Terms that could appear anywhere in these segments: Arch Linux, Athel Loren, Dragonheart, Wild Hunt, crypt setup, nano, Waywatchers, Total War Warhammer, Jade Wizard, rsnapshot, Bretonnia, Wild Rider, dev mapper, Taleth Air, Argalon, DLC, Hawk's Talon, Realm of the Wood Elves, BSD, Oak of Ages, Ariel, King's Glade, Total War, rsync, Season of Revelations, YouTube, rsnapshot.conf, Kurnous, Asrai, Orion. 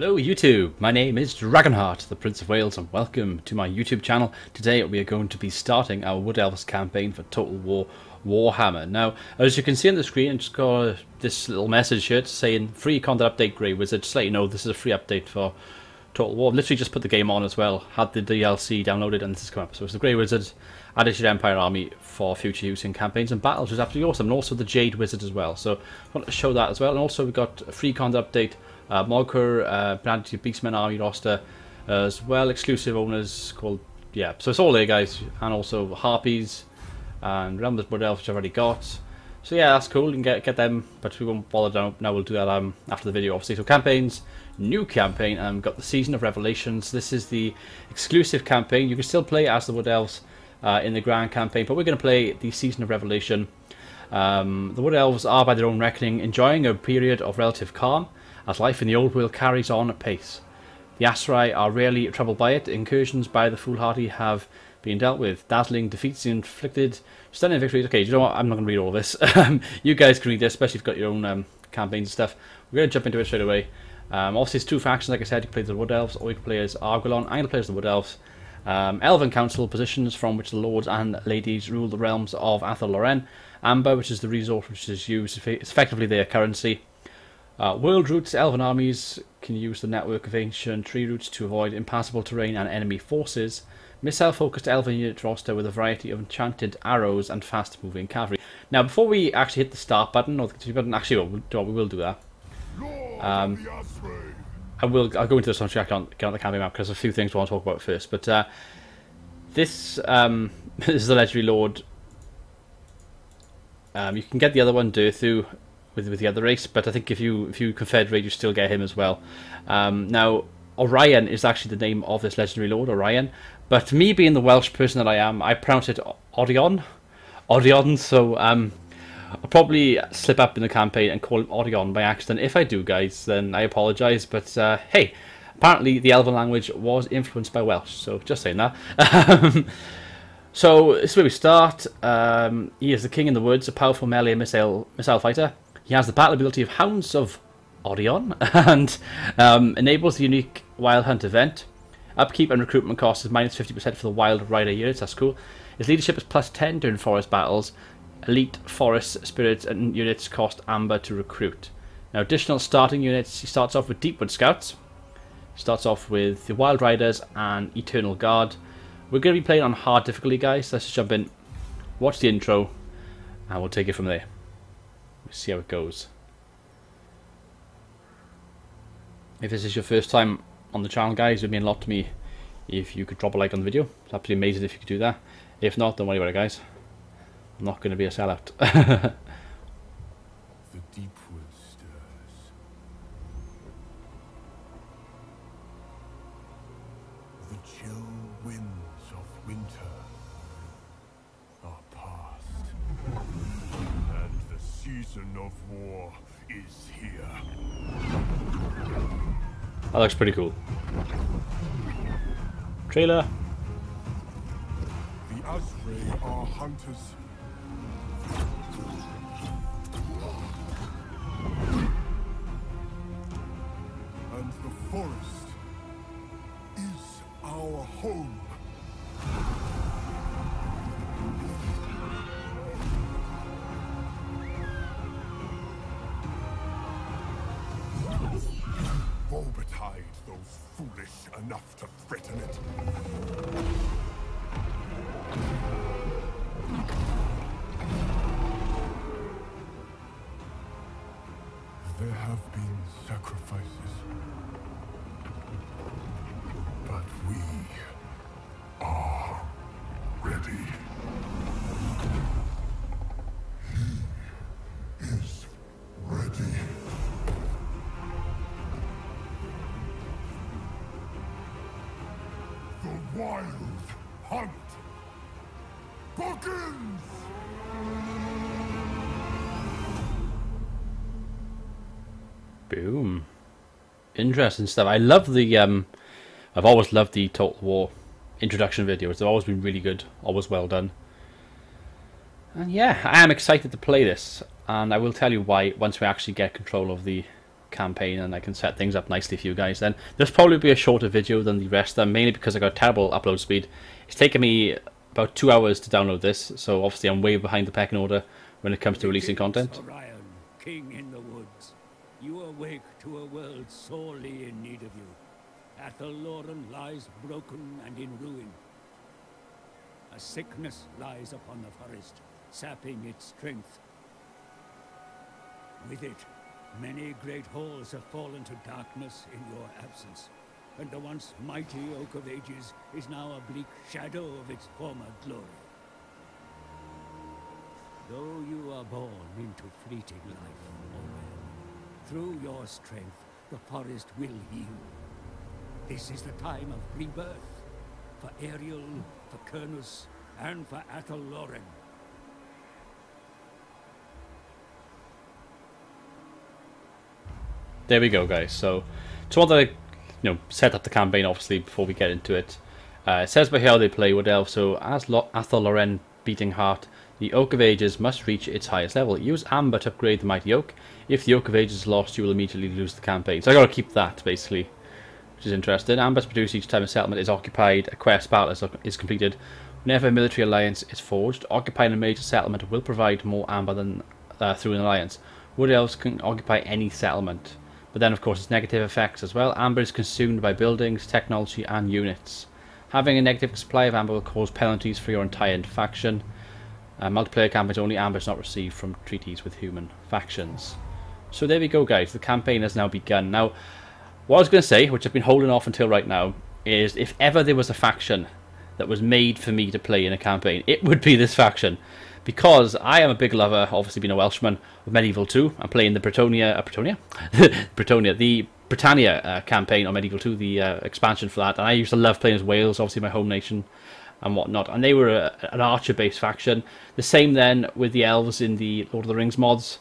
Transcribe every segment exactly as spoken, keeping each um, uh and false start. Hello YouTube, my name is Dragonheart, the Prince of Wales, and welcome to my YouTube channel. Today we are going to be starting our Wood Elves campaign for Total War Warhammer. Now, as you can see on the screen, it's got this little message here saying free content update Grey Wizard. Just let you know this is a free update for Total War. I've literally just put the game on as well, had the D L C downloaded, and this has come up. So it's the Grey Wizard added to your Empire Army for future use in campaigns and battles, which is absolutely awesome, and also the Jade Wizard as well. So I want to show that as well, and also we've got a free content update. Uh, Malkur, uh, Brandity Beastmen army roster uh, as well, exclusive owners called, yeah, so it's all there guys, and also Harpies and Realm of the Wood Elves, which I've already got, so yeah, that's cool, you can get, get them, but we won't bother down, now we'll do that um, after the video obviously. So campaigns, new campaign, and we've got the Season of Revelations. This is the exclusive campaign. You can still play as the Wood Elves uh, in the Grand Campaign, but we're going to play the Season of Revelation. Um, the Wood Elves are, by their own reckoning, enjoying a period of relative calm, as life in the old world carries on apace. The Asrai are rarely troubled by it. Incursions by the foolhardy have been dealt with. Dazzling defeats inflicted, stunning victories. Okay, you know what? I'm not going to read all of this. You guys can read this, especially if you've got your own um, campaigns and stuff. We're going to jump into it straight away. Um, obviously, it's two factions. Like I said, you can play as the Wood Elves, or you can play as Argalon. I'm going to play as the Wood Elves. Um, Elven Council, positions from which the lords and ladies rule the realms of Athel Loren. Amber, which is the resource which is used, it's effectively their currency. Uh, world routes, elven armies can use the network of ancient tree routes to avoid impassable terrain and enemy forces. Missile-focused elven unit roster with a variety of enchanted arrows and fast-moving cavalry. Now, before we actually hit the start button, or the continue button, actually, well, we'll, we will do that. Um, I will, I'll go into this on track on, on the campaign map, because there's a few things we want to talk about first. But uh, this, um, this is the legendary lord. Um, you can get the other one, Durthu, With, with the other race, but I think if you if you confederate, you still get him as well. Um, now, Orion is actually the name of this legendary lord, Orion, but me being the Welsh person that I am, I pronounce it Orion, Orion, so um, I'll probably slip up in the campaign and call him Orion by accident. If I do, guys, then I apologise, but uh, hey, apparently the Elven language was influenced by Welsh, so just saying that. So, this is where we start. Um, he is the king in the woods, a powerful melee missile, missile fighter. He has the battle ability of Hounds of Orion and um, enables the unique Wild Hunt event. Upkeep and recruitment cost is minus fifty percent for the Wild Rider units, that's cool. His leadership is plus ten during forest battles. Elite forest spirits and units cost amber to recruit. Now additional starting units, he starts off with Deepwood Scouts. He starts off with the Wild Riders and Eternal Guard. We're going to be playing on hard difficulty guys, let's just jump in, watch the intro, and we'll take it from there. See how it goes. If this is your first time on the channel guys, it would mean a lot to me if you could drop a like on the video. It's absolutely amazing if you could do that. If not, don't worry about it guys, I'm not going to be a sellout. The deep wood stirs. The chill winds of winter are past. Season of war is here. That looks pretty cool. Trailer. The Asrai are hunters. And the forest is our home. Those foolish enough to threaten it. There have been sacrifices, but we are ready. He is ready. Wild Hunt begins! Boom. Interesting stuff. I love the, um, I've always loved the Total War introduction videos. They've always been really good, always well done. And yeah, I am excited to play this, and I will tell you why once we actually get control of the campaign, and I can set things up nicely for you guys then. This will probably be a shorter video than the rest of them, mainly because I got terrible upload speed. It's taken me about two hours to download this, so obviously I'm way behind the pecking order when it comes to releasing content. Orion, king in the woods, you awake to a world sorely in need of you. Athel Loren lies broken and in ruin. A sickness lies upon the forest, sapping its strength. With it, many great halls have fallen to darkness in your absence, and the once mighty Oak of Ages is now a bleak shadow of its former glory. Though you are born into fleeting life, Orion, through your strength, the forest will heal. This is the time of rebirth, for Ariel, for Kurnous, and for Athel Loren. There we go, guys. So, to want to, you know, set up the campaign, obviously, before we get into it. Uh, it says by here they play Wood Elves. So, as Lo Athel Loren beating heart, the Oak of Ages must reach its highest level. Use Amber to upgrade the mighty oak. If the Oak of Ages is lost, you will immediately lose the campaign. So I got to keep that, basically, which is interesting. Amber's produced each time a settlement is occupied, a quest battle is, is completed. Whenever a military alliance is forged, occupying a major settlement will provide more amber than uh, through an alliance. Wood Elves can occupy any settlement. But then, of course, it's negative effects as well. Amber is consumed by buildings, technology, and units. Having a negative supply of amber will cause penalties for your entire faction. Uh, multiplayer campaigns only. Amber is not received from treaties with human factions. So there we go, guys. The campaign has now begun. Now, what I was going to say, which I've been holding off until right now, is if ever there was a faction that was made for me to play in a campaign, it would be this faction. Because I am a big lover, obviously being a Welshman, of Medieval two. I'm playing the Bretonnia, uh, Bretonnia? Bretonnia, the Britannia uh, campaign on Medieval two, the uh, expansion for that. And I used to love playing as Wales, obviously my home nation and whatnot. And they were a, an archer-based faction. The same then with the elves in the Lord of the Rings mods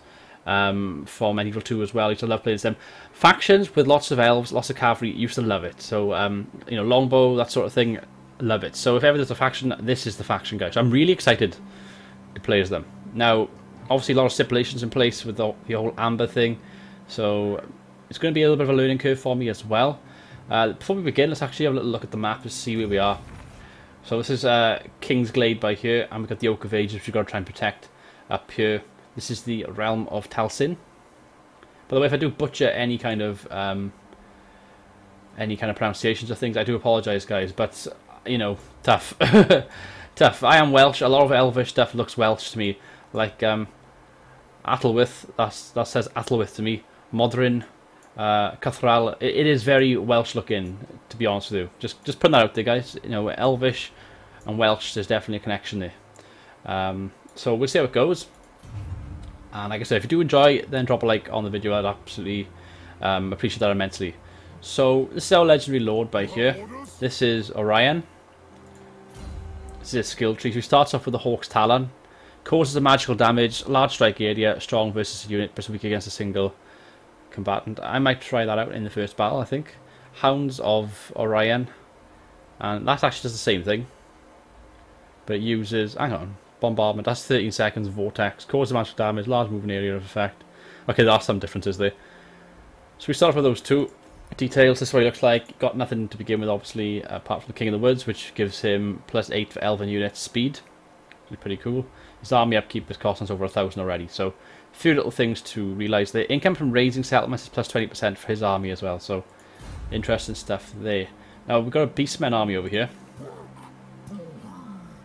um, for Medieval two as well. I used to love playing as them. Factions with lots of elves, lots of cavalry, used to love it. So, um, you know, longbow, that sort of thing, love it. So if ever there's a faction, this is the faction, guys. I'm really excited to play as them. Now, obviously a lot of stipulations in place with the, the whole amber thing, so it's going to be a little bit of a learning curve for me as well. Uh, before we begin, let's actually have a little look at the map to see where we are. So this is uh, King's Glade by here, and we've got the Oak of Ages, which we've got to try and protect up here. This is the Realm of Talsin. By the way, if I do butcher any kind of um, any kind of pronunciations of things, I do apologise, guys, but, you know, tough. Tough. I am Welsh. A lot of Elvish stuff looks Welsh to me. Like um, Attlewyth, that's, that says Attlewyth to me. Modrin, uh, Kythral. It, it is very Welsh looking, to be honest with you. Just just putting that out there, guys. You know, Elvish and Welsh, there's definitely a connection there. Um, so we'll see how it goes. And like I said, if you do enjoy it, then drop a like on the video. I'd absolutely um, appreciate that immensely. So this is our legendary lord by here. This is Orion. This is a skill tree. So he starts off with the Hawk's Talon. Causes a magical damage, large strike area, strong versus a unit, but weak against a single combatant. I might try that out in the first battle, I think. Hounds of Orion. And that actually does the same thing. But it uses, hang on, bombardment. That's thirteen seconds of vortex. Causes magical damage, large moving area of effect. Okay, there are some differences there. So we start off with those two. Details, this is what he looks like. Got nothing to begin with, obviously, apart from the King of the Woods, which gives him plus eight for elven units speed. It's pretty cool. His army upkeep has cost us over a thousand already, so a few little things to realise there. Income from raising settlements is plus twenty percent for his army as well, so interesting stuff there. Now we've got a Beastmen army over here,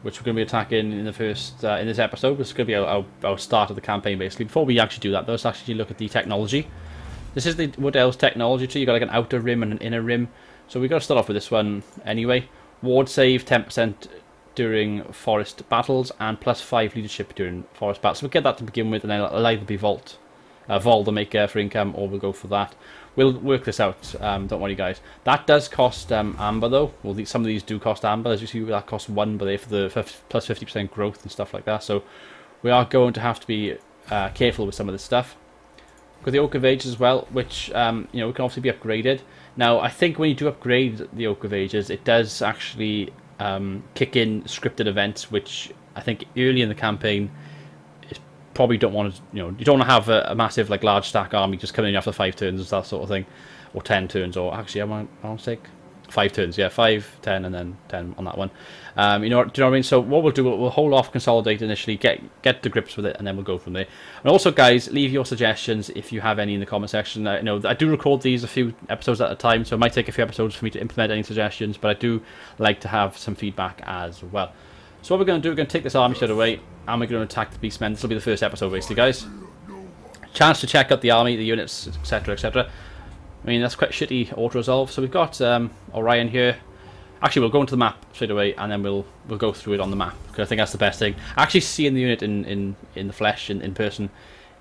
which we're going to be attacking in the first, uh, in this episode. This is going to be our, our, our start of the campaign, basically. Before we actually do that, though, let's actually look at the technology. This is the Wood Elves technology tree. You've got like an outer rim and an inner rim. So we've got to start off with this one anyway. Ward save ten percent during forest battles and plus five leadership during forest battles. So we'll get that to begin with, and then it'll either be Vault, uh, Vol the Maker for income, or we'll go for that. We'll work this out, um, don't worry, guys. That does cost um, amber, though. Well, the, some of these do cost amber. As you see, that costs one, but they're for the for plus fifty percent growth and stuff like that. So we are going to have to be uh, careful with some of this stuff. Got the Oak of Ages as well, which um, you know can obviously be upgraded. Now, I think when you do upgrade the Oak of Ages, it does actually um, kick in scripted events, which I think early in the campaign is probably don't want to, you know, you don't want to have a, a massive, like, large stack army just coming in after five turns and that sort of thing, or ten turns, or actually, I might, I'll take five turns, yeah, five, ten, and then ten on that one. Um, you know, do you know what I mean? So what we'll do, we'll, we'll hold off, consolidate initially, get get to grips with it, and then we'll go from there. And also, guys, leave your suggestions if you have any in the comment section. I, you know, I do record these a few episodes at a time, so it might take a few episodes for me to implement any suggestions, but I do like to have some feedback as well. So what we're going to do, we're going to take this army straight away, and we're going to attack the Beastmen. This will be the first episode, basically, guys. Chance to check out the army, the units, et cetera, et cetera. I mean, that's quite shitty auto-resolve. So we've got um, Orion here. Actually, we'll go into the map straight away, and then we'll we'll go through it on the map, because I think that's the best thing. Actually, seeing the unit in in in the flesh, in in person,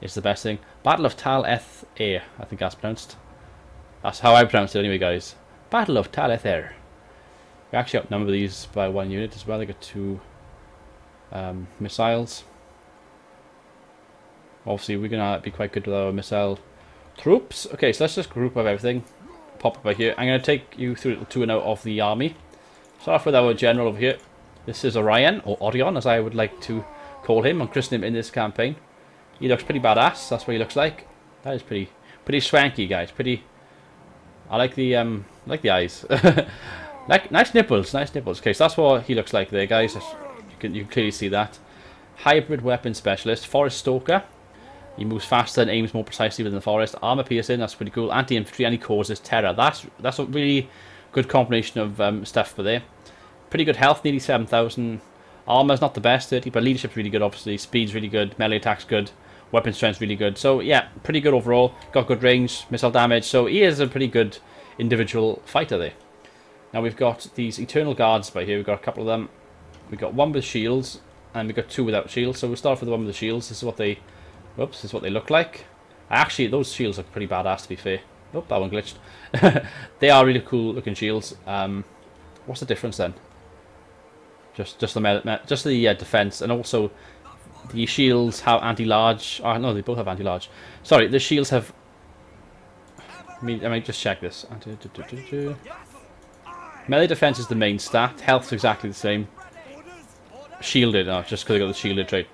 is the best thing. Battle of Taleth Air, I think that's pronounced. That's how I pronounce it, anyway, guys. Battle of Taleth Air. We actually outnumber these by one unit as well. They got two um, missiles. Obviously, we're gonna be quite good with our missile troops. Okay, so let's just group up everything. Pop up right here. I'm going to take you through to and out of the army. Start off with our general over here. This is Orion, or Orion as I would like to call him and christen him in this campaign. He looks pretty badass. That's what he looks like. That is pretty, pretty swanky, guys. Pretty. I like the um, I like the eyes. Like nice nipples, nice nipples. Okay, so that's what he looks like there, guys. You can you can clearly see that. Hybrid weapon specialist, forest stalker. He moves faster and aims more precisely within the forest. Armor piercing, that's pretty cool. Anti-infantry, and he causes terror. That's that's a really good combination of um, stuff for there. Pretty good health, nearly seven thousand. Armor's not the best, thirty, but leadership's really good, obviously. Speed's really good. Melee attack's good. Weapon strength's really good. So, yeah, pretty good overall. Got good range, missile damage. So, he is a pretty good individual fighter there. Now, we've got these Eternal Guards by here. We've got a couple of them. We've got one with shields, and we've got two without shields. So, we'll start off with the one with the shields. This is what they... Whoops, this is what they look like. Actually, those shields look pretty badass, to be fair. Nope, that one glitched. They are really cool looking shields. Um, what's the difference then? Just just the just the uh, defense, and also the shields have anti-large. Oh, no, they both have anti-large. Sorry, the shields have... I mean, I mean, just check this. Melee defense is the main stat. Health's exactly the same. Shielded, oh, just because they got the shielded trait.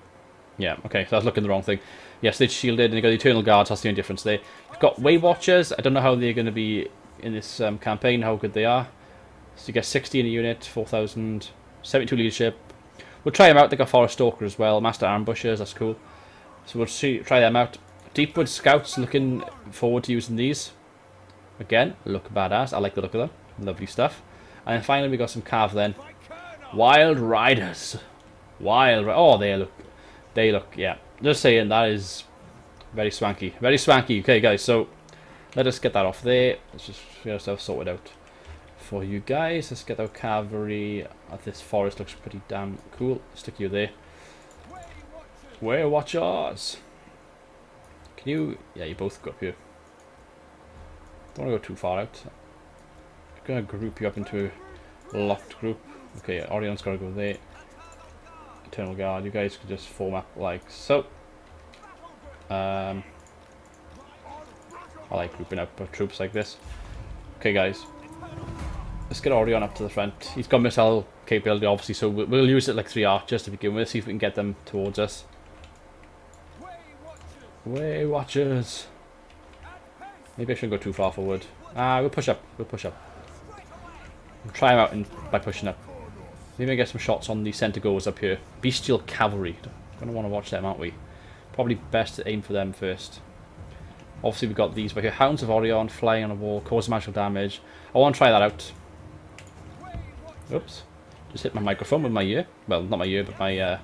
Yeah, okay, so I was looking the wrong thing. Yes, they're shielded, and they've got the Eternal Guards, that's the only difference there. We've got Waywatchers, I don't know how they're going to be in this um, campaign, how good they are. So you get sixty in a unit, four thousand, seventy-two leadership. We'll try them out, they got Forest Stalker as well, Master Ambushers, that's cool. So we'll see, try them out. Deepwood Scouts, looking forward to using these. Again, look badass, I like the look of them, lovely stuff. And then finally we got some Cav then. Wild Riders. Wild Riders, oh they look... They look, yeah. Just saying, that is very swanky. Very swanky. Okay, guys, so let us get that off there. Let's just get ourselves sorted out for you guys. Let's get our cavalry. Oh, this forest looks pretty damn cool. Stick you there. Waywatchers. Can you... Yeah, you both go up here. Don't want to go too far out. I'm going to group you up into a locked group. Okay, Orion's got to go there. Eternal Guard, you guys could just form up like so. Um, I like grouping up troops like this. Okay, guys, let's get Orion up to the front. He's got missile capability, obviously, so we'll, we'll use it like three archers to begin with. See if we can get them towards us. Waywatchers. Maybe I shouldn't go too far forward. Ah, we'll push up. We'll push up. We'll try him out in, by pushing up. Maybe I get some shots on the centre goers up here. Bestial Cavalry. Gonna want to watch them, aren't we? Probably best to aim for them first. Obviously, we've got these by here. Hounds of Orion, flying on a wall, cause magical damage. I want to try that out. Oops. Just hit my microphone with my ear. Well, not my ear, but my uh,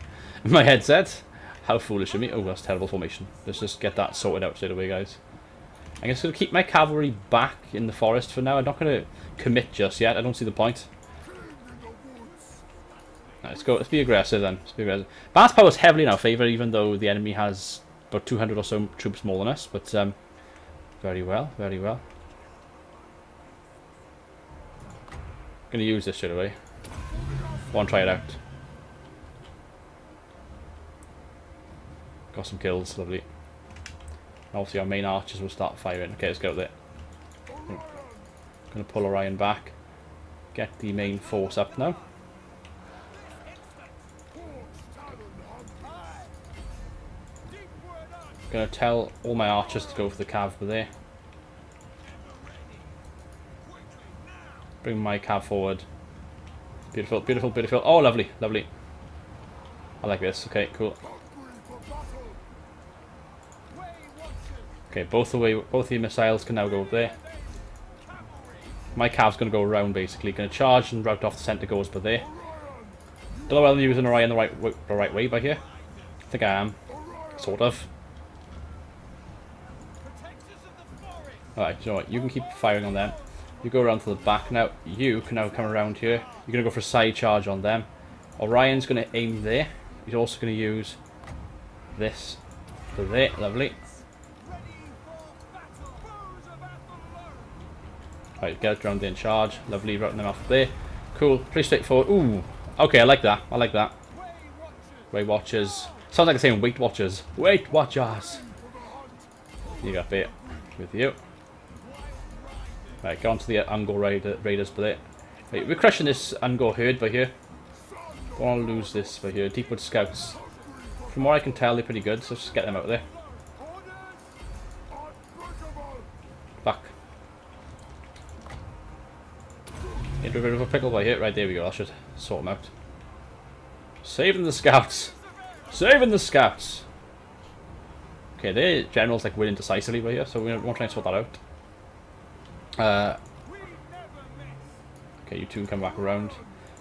my headset. How foolish of me. Oh, that's terrible formation. Let's just get that sorted out straight away, guys. I'm just going to keep my cavalry back in the forest for now. I'm not going to commit just yet. I don't see the point. Let's go. Let's be aggressive then. Let's be aggressive. Bats power is heavily in our favour, even though the enemy has about two hundred or so troops more than us. But um, very well, very well. I'm going to use this straight away. Go on, try it out. Got some kills, lovely. And obviously, our main archers will start firing. Okay, let's go with it. Going to pull Orion back. Get the main force up now. I'm going to tell all my archers to go for the cav over there. Bring my cav forward. Beautiful, beautiful, beautiful. Oh, lovely, lovely. I like this. Okay, cool. Okay, both the way, both the missiles can now go up there. My cav's going to go around, basically. Going to charge and route off the centre goes by there. Don't know whether I'm using Orion the right, the right way by here. I think I am. Sort of. Alright, you know what? You can keep firing on them. You go around to the back now. You can now come around here. You're going to go for a side charge on them. Orion's going to aim there. He's also going to use this for there. Lovely. Alright, get around there and charge. Lovely, routing them off there. Cool, pretty straightforward. Ooh, okay, I like that. I like that. Waywatchers. Sounds like I'm saying Weight Watchers. Weight Watchers! You got bit with you. Right, go on to the Ungol Raider, Raiders for there. Right, we're crushing this Ungol herd by here. Don't want to lose this by here. Deepwood Scouts. From what I can tell, they're pretty good, so just get them out of there. Back. Get rid of a pickle by here. Right, there we go. I should sort them out. Saving the Scouts. Saving the Scouts. Okay, their general's like winning decisively by here, so we won't try and sort that out. Uh, okay, you two can come back around.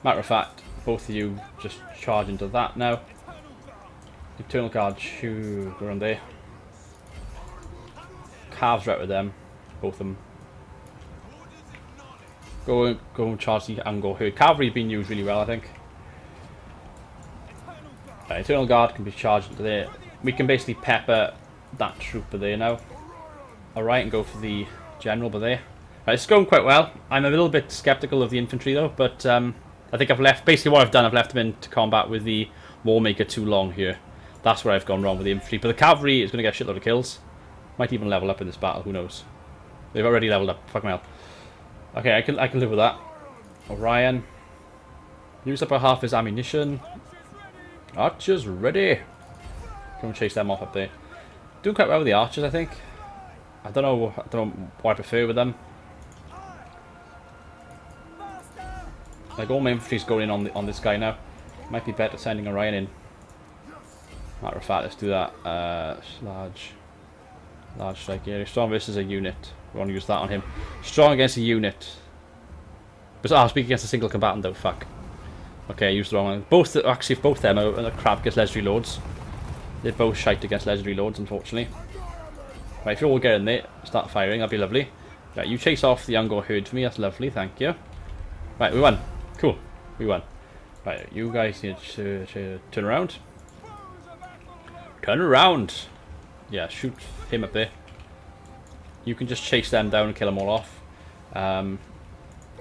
Matter of fact, both of you just charge into that now. Eternal Guard, shoo, go around there. Calves right with them, both of them. Go and, go and charge the Ungol herd. Cavalry being used really well, I think. Right, Eternal Guard can be charged into there. We can basically pepper that trooper there now. Alright, and go for the general by there. Right, it's going quite well. I'm a little bit sceptical of the infantry though, but um, I think I've left, basically what I've done, I've left them into combat with the Warmaker too long here. That's where I've gone wrong with the infantry, but the cavalry is going to get a shitload of kills. Might even level up in this battle, who knows. They've already leveled up, fuck my hell. Okay, I can, I can live with that. Orion. Use up half his ammunition. Archers ready. Come and chase them off up there. Doing quite well with the archers, I think. I don't know. I don't know what I prefer with them. Like all my infantry's going in on the, on this guy now. Might be better sending Orion in. Matter of fact, let's do that. Uh, large, large strike area. Strong versus a unit. We want to use that on him. Strong against a unit. But oh, I speak against a single combatant though. Fuck. Okay, I used the wrong one. Both actually, both them are a crap against legendary lords. They're both shite against legendary lords, unfortunately. Right, if you all get in there, start firing, that'd be lovely. Right, you chase off the Ungol herd for me, that's lovely, thank you. Right, we won. Cool, we won. Right, you guys need to, to turn around. Turn around! Yeah, shoot him up there. You can just chase them down and kill them all off. Um,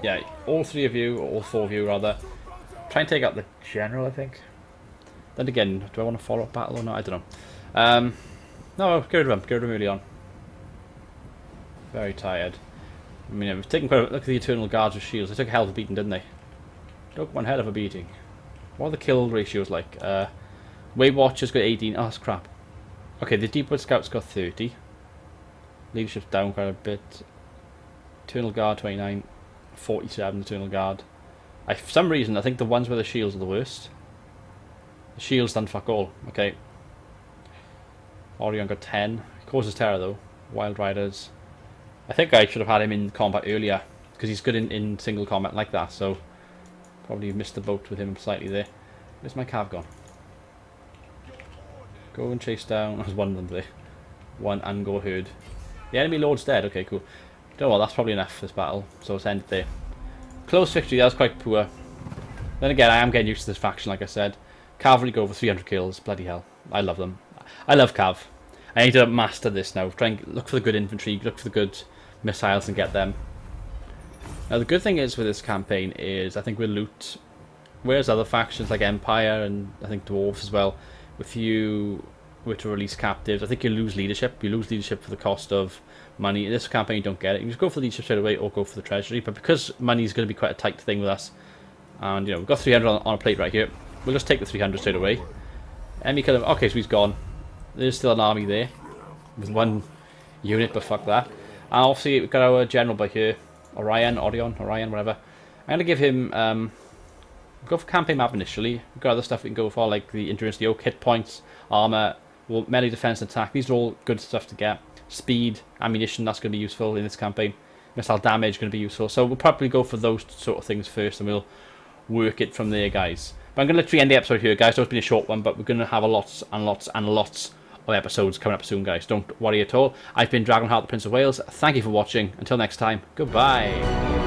yeah, all three of you, or all four of you rather. Try and take out the general, I think. Then again, do I want to follow up battle or not? I don't know. Um, no, get rid of him, get rid of him early on. Very tired. I mean, I've taken quite a look at the Eternal Guards with shields. They took a hell of a beating, didn't they? Took one hell of a beating. What are the kill ratios like? Uh, Waywatchers got eighteen. Oh, that's crap. Okay, the Deepwood Scouts got thirty. Leadership's down quite a bit. Eternal Guard twenty-nine. forty-seven, Eternal Guard. I, for some reason, I think the ones with the shields are the worst. The shields done fuck all. Okay. Orion got ten. Causes terror, though. Wild Riders. I think I should have had him in combat earlier, because he's good in, in single combat like that, so probably missed the boat with him slightly there. Where's my cav gone? Go and chase down. There's one of them there. One Ungol herd. The enemy lord's dead. Okay, cool. Don't know, that's probably enough for this battle, so let's end it there. Close victory, that was quite poor. Then again, I am getting used to this faction, like I said. Cavalry go for three hundred kills. Bloody hell. I love them. I love cav. I need to master this now. Try and look for the good infantry, look for the good missiles and get them. Now the good thing is with this campaign is I think we'll loot, whereas other factions like Empire and I think Dwarves as well, if you were to release captives, I think you lose leadership. You lose leadership for the cost of money. In this campaign you don't get it. You can just go for the leadership straight away or go for the treasury, but because money is going to be quite a tight thing with us, and you know, we've got three hundred on, on a plate right here, we'll just take the three hundred straight away. Enemy kill him. Okay, so he's gone. There's still an army there. with one unit, but fuck that. And obviously we've got our general by here, Orion, Orion, Orion, whatever. I'm going to give him, um, go for campaign map initially. We've got other stuff we can go for, like the endurance, the oak, hit points, armor, well, melee, defense, and attack. These are all good stuff to get. Speed, ammunition, that's going to be useful in this campaign. Missile damage going to be useful. So we'll probably go for those sort of things first, and we'll work it from there, guys. But I'm going to literally end the episode here, guys. So it's been a short one, but we're going to have a lots and lots and lots of episodes coming up soon, guys. Don't worry at all. I've been Dragonheart, the Prince of Wales. Thank you for watching. Until next time, goodbye.